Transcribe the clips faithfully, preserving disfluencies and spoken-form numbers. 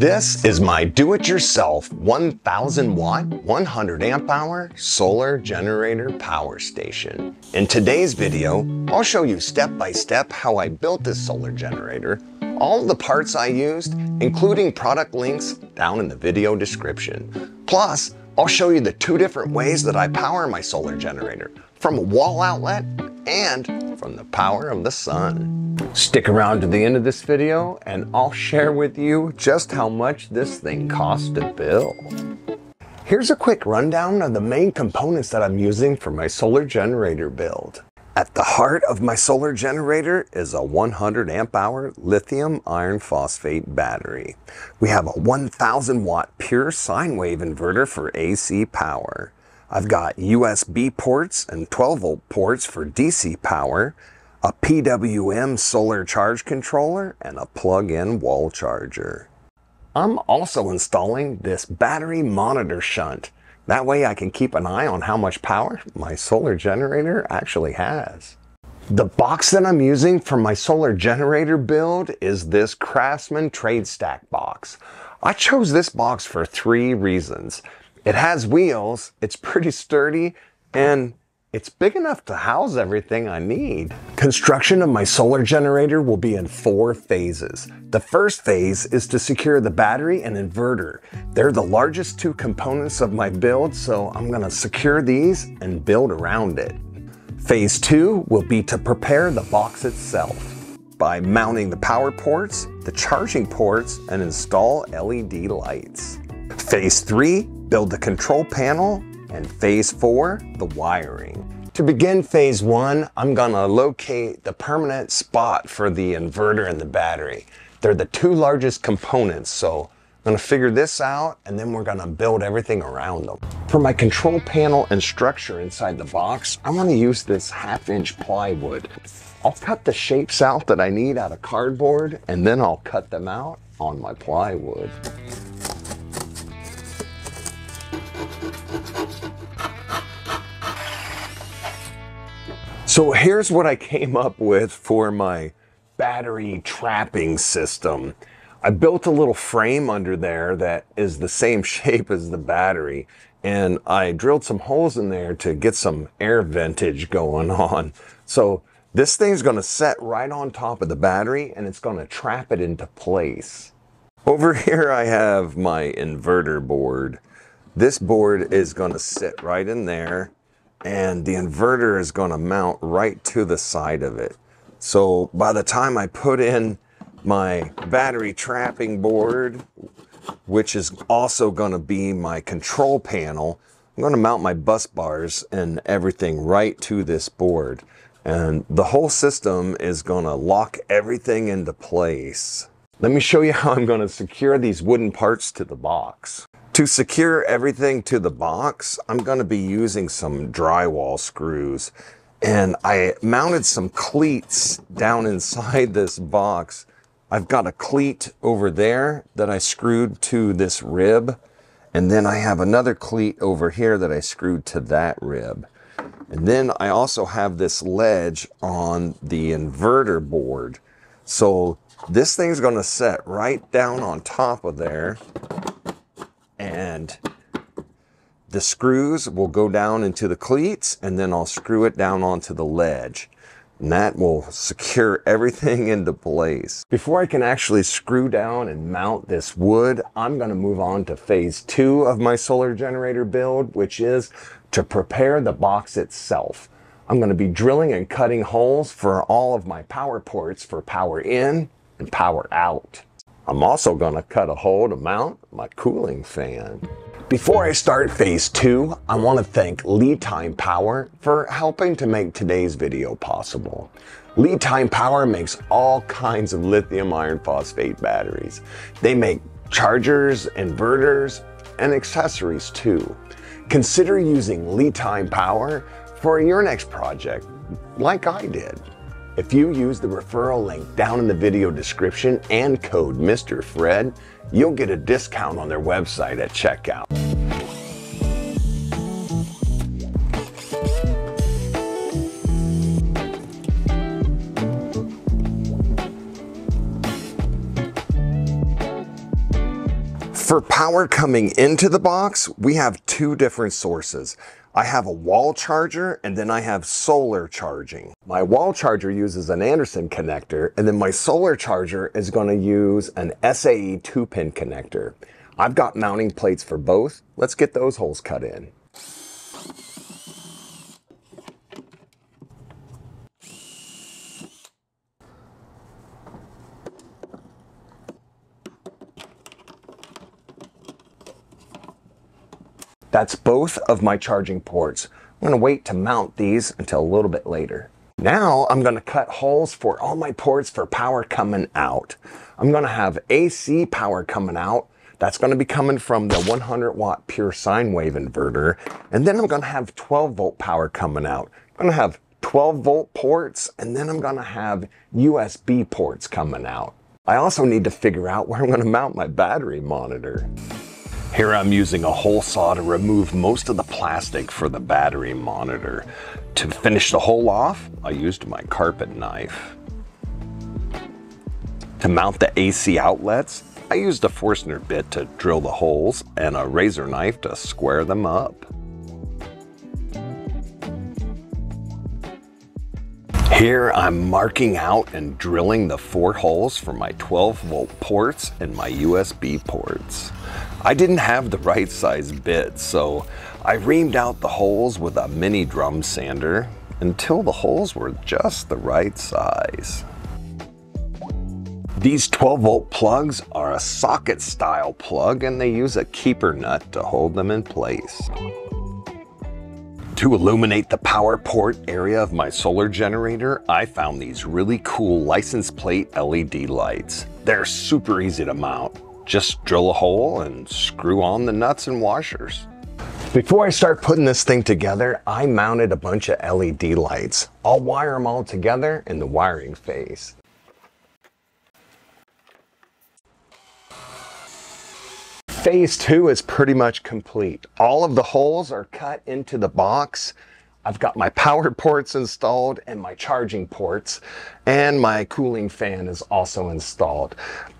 This is my do-it-yourself one thousand watt, one hundred amp hour solar generator power station. In today's video, I'll show you step by step how I built this solar generator, all the parts I used, including product links down in the video description. Plus, I'll show you the two different ways that I power my solar generator, from a wall outlet and from the power of the sun. Stick around to the end of this video and I'll share with you just how much this thing costs to build. Here's a quick rundown of the main components that I'm using for my solar generator build. At the heart of my solar generator is a one hundred amp hour lithium iron phosphate battery. We have a one thousand watt pure sine wave inverter for A C power. I've got U S B ports and twelve volt ports for D C power, a P W M solar charge controller, and a plug-in wall charger. I'm also installing this battery monitor shunt. That way I can keep an eye on how much power my solar generator actually has. The box that I'm using for my solar generator build is this Craftsman Trade Stack box. I chose this box for three reasons. It has wheels, it's pretty sturdy, and it's big enough to house everything I need. Construction of my solar generator will be in four phases. The first phase is to secure the battery and inverter. They're the largest two components of my build, so I'm gonna secure these and build around it. Phase two will be to prepare the box itself by mounting the power ports, the charging ports, and install L E D lights. Phase three, build the control panel, and phase four, the wiring. To begin phase one, I'm gonna locate the permanent spot for the inverter and the battery. They're the two largest components, so I'm gonna figure this out and then we're gonna build everything around them. For my control panel and structure inside the box, I'm gonna use this half inch plywood. I'll cut the shapes out that I need out of cardboard and then I'll cut them out on my plywood. So here's what I came up with for my battery trapping system. I built a little frame under there that is the same shape as the battery, and I drilled some holes in there to get some air ventage going on. So this thing's gonna set right on top of the battery and it's gonna trap it into place. Over here I have my inverter board. This board is gonna sit right in there, and the inverter is going to mount right to the side of it. So by the time I put in my battery trapping board, which is also going to be my control panel, I'm going to mount my bus bars and everything right to this board. And the whole system is going to lock everything into place. Let me show you how I'm going to secure these wooden parts to the box. To secure everything to the box, I'm gonna be using some drywall screws. And I mounted some cleats down inside this box. I've got a cleat over there that I screwed to this rib. And then I have another cleat over here that I screwed to that rib. And then I also have this ledge on the inverter board. So this thing's gonna set right down on top of there. And the screws will go down into the cleats and then I'll screw it down onto the ledge. And that will secure everything into place. Before I can actually screw down and mount this wood, I'm gonna move on to phase two of my solar generator build, which is to prepare the box itself. I'm gonna be drilling and cutting holes for all of my power ports for power in and power out. I'm also gonna cut a hole to mount my cooling fan. Before I start phase two, I wanna thank LiTime Power for helping to make today's video possible. LiTime Power makes all kinds of lithium iron phosphate batteries. They make chargers, inverters, and accessories too. Consider using LiTime Power for your next project, like I did. If you use the referral link down in the video description and code Mister Fred, you'll get a discount on their website at checkout. For power coming into the box, we have two different sources. I have a wall charger and then I have solar charging. My wall charger uses an Anderson connector, and then my solar charger is going to use an S A E two pin connector. I've got mounting plates for both. Let's get those holes cut in. That's both of my charging ports. I'm going to wait to mount these until a little bit later. Now I'm going to cut holes for all my ports for power coming out. I'm going to have A C power coming out. That's going to be coming from the one hundred watt pure sine wave inverter. And then I'm going to have twelve volt power coming out. I'm going to have twelve volt ports, and then I'm going to have U S B ports coming out. I also need to figure out where I'm going to mount my battery monitor. Here I'm using a hole saw to remove most of the plastic for the battery monitor. To finish the hole off, I used my carpet knife. To mount the A C outlets, I used a Forstner bit to drill the holes and a razor knife to square them up. Here I'm marking out and drilling the four holes for my twelve volt ports and my U S B ports. I didn't have the right size bit, so I reamed out the holes with a mini drum sander until the holes were just the right size. These twelve volt plugs are a socket style plug, and they use a keeper nut to hold them in place. To illuminate the power port area of my solar generator, I found these really cool license plate L E D lights. They're super easy to mount. Just drill a hole and screw on the nuts and washers. Before I start putting this thing together, I mounted a bunch of L E D lights. I'll wire them all together in the wiring phase. Phase two is pretty much complete. All of the holes are cut into the box. I've got my power ports installed and my charging ports, and my cooling fan is also installed.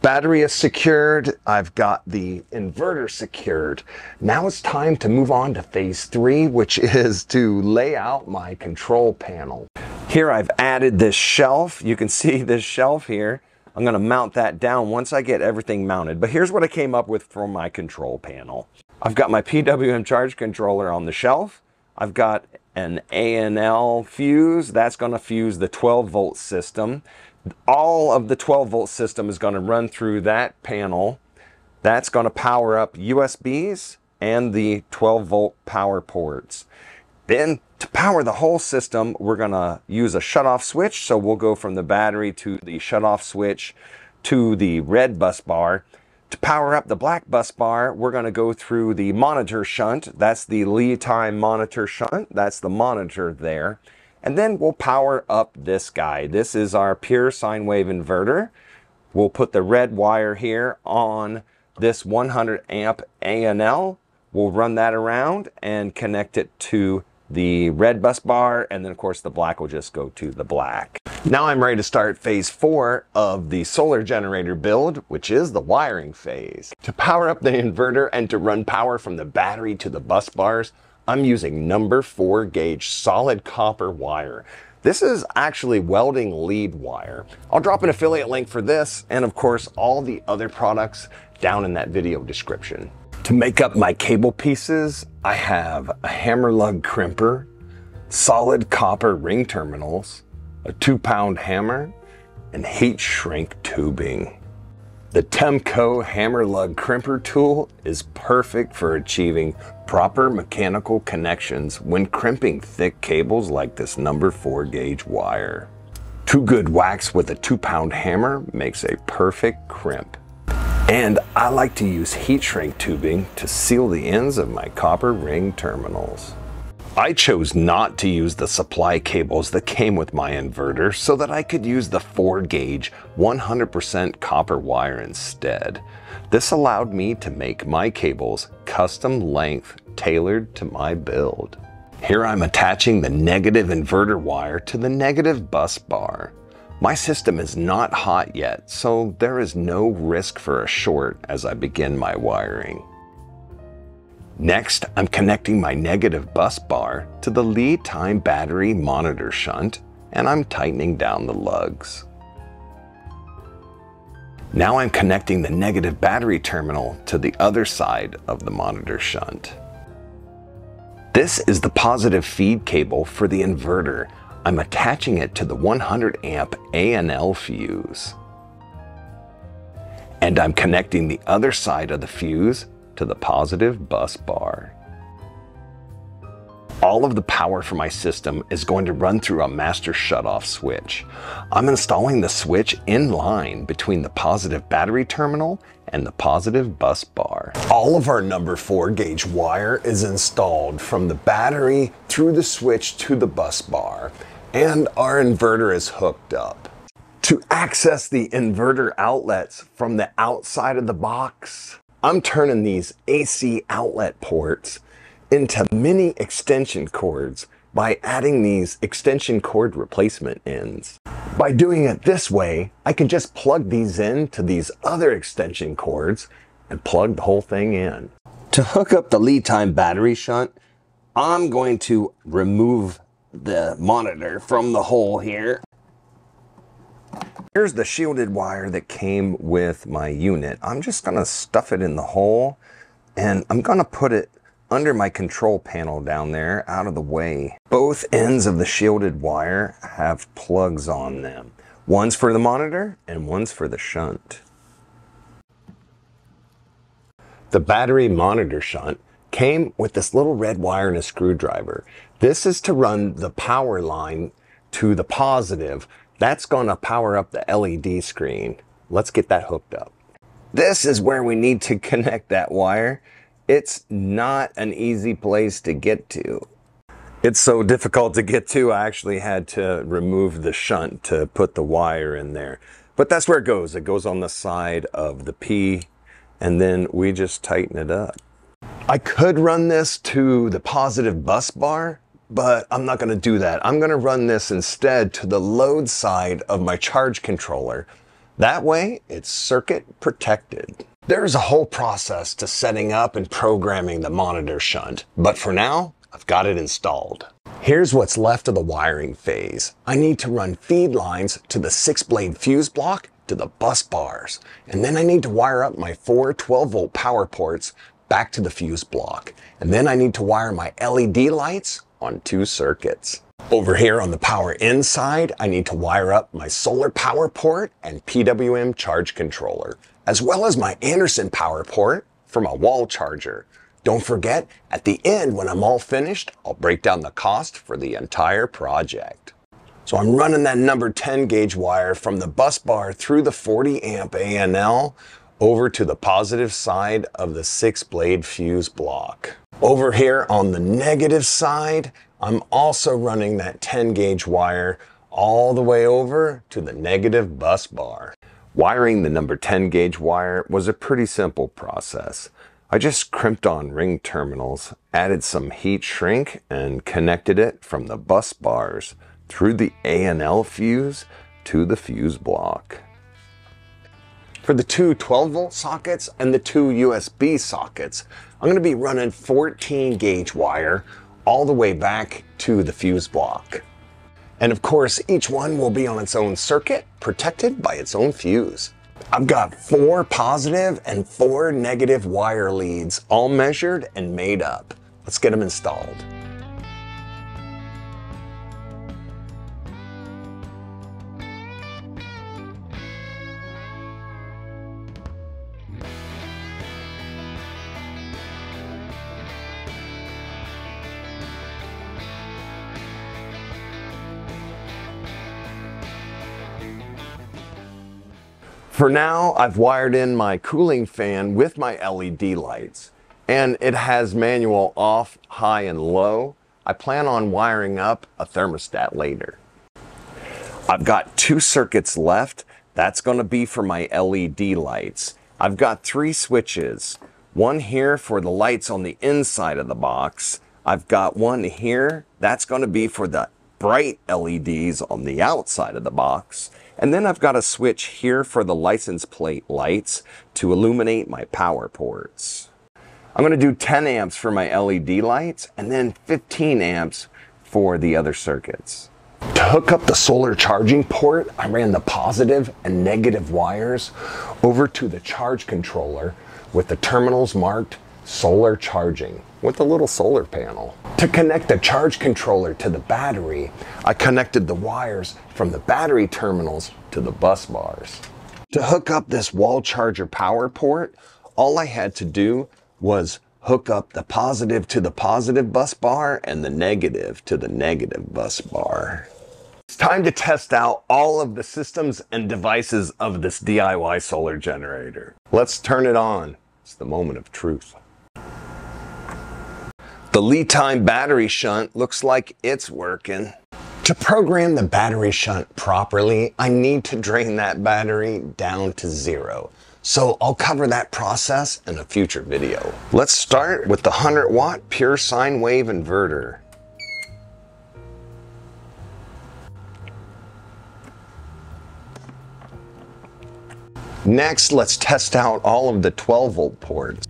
Battery is secured. I've got the inverter secured. Now it's time to move on to phase three, which is to lay out my control panel. Here I've added this shelf. You can see this shelf here. I'm going to mount that down once I get everything mounted. But here's what I came up with for my control panel. I've got my P W M charge controller on the shelf. I've got an A N L fuse. That's going to fuse the twelve volt system. All of the twelve volt system is going to run through that panel. That's going to power up U S Bs and the twelve volt power ports. Then to power the whole system, we're going to use a shutoff switch. So we'll go from the battery to the shutoff switch to the red bus bar. To power up the black bus bar, we're going to go through the monitor shunt. That's the LiTime monitor shunt. That's the monitor there. And then we'll power up this guy. This is our pure sine wave inverter. We'll put the red wire here on this one hundred amp A N L. We'll run that around and connect it to the red bus bar, and then of course the black will just go to the black. Now I'm ready to start phase four of the solar generator build, which is the wiring phase. To power up the inverter and to run power from the battery to the bus bars, I'm using number four gauge solid copper wire. This is actually welding lead wire. I'll drop an affiliate link for this and of course all the other products down in that video description. To make up my cable pieces, I have a hammer lug crimper, solid copper ring terminals, a two pound hammer, and heat shrink tubing. The Temco hammer lug crimper tool is perfect for achieving proper mechanical connections when crimping thick cables like this number four gauge wire. Two good whacks with a two pound hammer makes a perfect crimp. And I like to use heat shrink tubing to seal the ends of my copper ring terminals. I chose not to use the supply cables that came with my inverter so that I could use the four gauge one hundred percent copper wire instead. This allowed me to make my cables custom length tailored to my build. Here I'm attaching the negative inverter wire to the negative bus bar. My system is not hot yet, so there is no risk for a short as I begin my wiring. Next, I'm connecting my negative bus bar to the LiTime battery monitor shunt, and I'm tightening down the lugs. Now I'm connecting the negative battery terminal to the other side of the monitor shunt. This is the positive feed cable for the inverter. I'm attaching it to the one hundred amp A N L fuse. And I'm connecting the other side of the fuse to the positive bus bar. All of the power for my system is going to run through a master shutoff switch. I'm installing the switch in line between the positive battery terminal and the positive bus bar. All of our number four gauge wire is installed from the battery through the switch to the bus bar, and our inverter is hooked up. To access the inverter outlets from the outside of the box, I'm turning these A C outlet ports into mini extension cords by adding these extension cord replacement ends. By doing it this way, I can just plug these in to these other extension cords and plug the whole thing in. To hook up the LiTime battery shunt, I'm going to remove the monitor from the hole here. Here's the shielded wire that came with my unit. I'm just gonna stuff it in the hole, and I'm gonna put it under my control panel down there, out of the way. Both ends of the shielded wire have plugs on them. One's for the monitor and one's for the shunt. The battery monitor shunt came with this little red wire and a screwdriver. This is to run the power line to the positive. That's gonna power up the L E D screen. Let's get that hooked up. This is where we need to connect that wire. It's not an easy place to get to. It's so difficult to get to, I actually had to remove the shunt to put the wire in there. But that's where it goes. It goes on the side of the P, and then we just tighten it up. I could run this to the positive bus bar, but I'm not gonna do that. I'm gonna run this instead to the load side of my charge controller. That way, it's circuit protected. There's a whole process to setting up and programming the monitor shunt, but for now, I've got it installed. Here's what's left of the wiring phase. I need to run feed lines to the six-blade fuse block to the bus bars, and then I need to wire up my four twelve-volt power ports back to the fuse block, and then I need to wire my L E D lights on two circuits. Over here on the power in side, I need to wire up my solar power port and P W M charge controller, as well as my Anderson power port for my wall charger. Don't forget, at the end when I'm all finished, I'll break down the cost for the entire project. So I'm running that number ten gauge wire from the bus bar through the forty amp A N L over to the positive side of the six blade fuse block. Over here on the negative side, I'm also running that ten gauge wire all the way over to the negative bus bar. Wiring the number ten gauge wire was a pretty simple process. I just crimped on ring terminals, added some heat shrink, and connected it from the bus bars through the A N L fuse to the fuse block. For the two twelve volt sockets and the two U S B sockets, I'm going to be running fourteen gauge wire all the way back to the fuse block. And of course, each one will be on its own circuit, protected by its own fuse. I've got four positive and four negative wire leads, all measured and made up. Let's get them installed. For now, I've wired in my cooling fan with my L E D lights, and it has manual off, high, and low. I plan on wiring up a thermostat later. I've got two circuits left. That's going to be for my L E D lights. I've got three switches. One here for the lights on the inside of the box. I've got one here. That's going to be for the bright L E Ds on the outside of the box. And then I've got a switch here for the license plate lights to illuminate my power ports. I'm going to do ten amps for my L E D lights and then fifteen amps for the other circuits. To hook up the solar charging port, I ran the positive and negative wires over to the charge controller with the terminals marked solar charging with a little solar panel. To connect the charge controller to the battery, I connected the wires from the battery terminals to the bus bars. To hook up this wall charger power port, all I had to do was hook up the positive to the positive bus bar and the negative to the negative bus bar. It's time to test out all of the systems and devices of this D I Y solar generator. Let's turn it on. It's the moment of truth. The LiTime battery shunt looks like it's working. To program the battery shunt properly, I need to drain that battery down to zero. So I'll cover that process in a future video. Let's start with the one hundred watt pure sine wave inverter. Next, let's test out all of the twelve volt ports.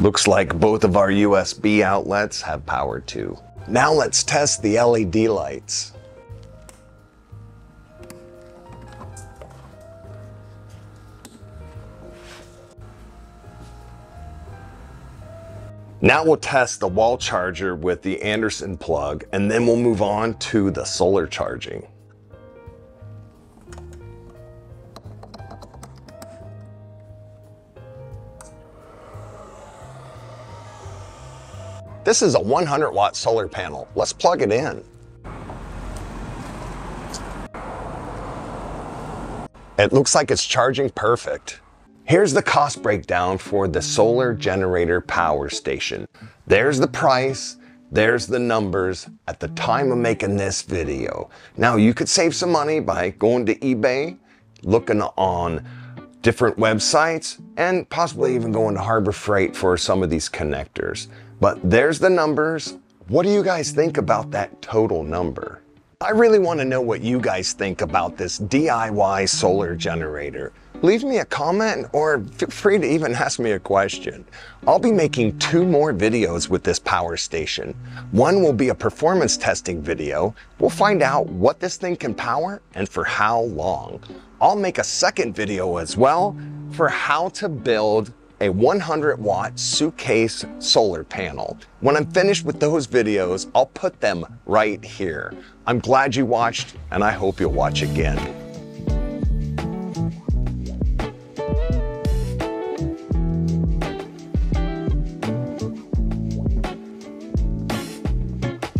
Looks like both of our U S B outlets have power too. Now let's test the L E D lights. Now we'll test the wall charger with the Anderson plug, and then we'll move on to the solar charging. This is a one hundred watt solar panel. Let's plug it in. It looks like it's charging perfect. Here's the cost breakdown for the solar generator power station. There's the price, there's the numbers at the time of making this video. Now you could save some money by going to eBay, looking on different websites, and possibly even going to Harbor Freight for some of these connectors. But there's the numbers. What do you guys think about that total number? I really want to know what you guys think about this D I Y solar generator. Leave me a comment, or feel free to even ask me a question. I'll be making two more videos with this power station. One will be a performance testing video. We'll find out what this thing can power and for how long. I'll make a second video as well for how to build a one hundred watt suitcase solar panel. When I'm finished with those videos, I'll put them right here. I'm glad you watched, and I hope you'll watch again.